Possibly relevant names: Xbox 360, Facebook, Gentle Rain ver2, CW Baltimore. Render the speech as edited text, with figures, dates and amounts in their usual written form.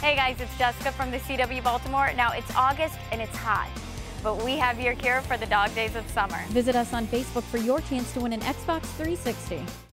Hey guys, it's Jessica from the CW Baltimore. Now it's August and it's hot, but we have your cure for the dog days of summer. Visit us on Facebook for your chance to win an Xbox 360.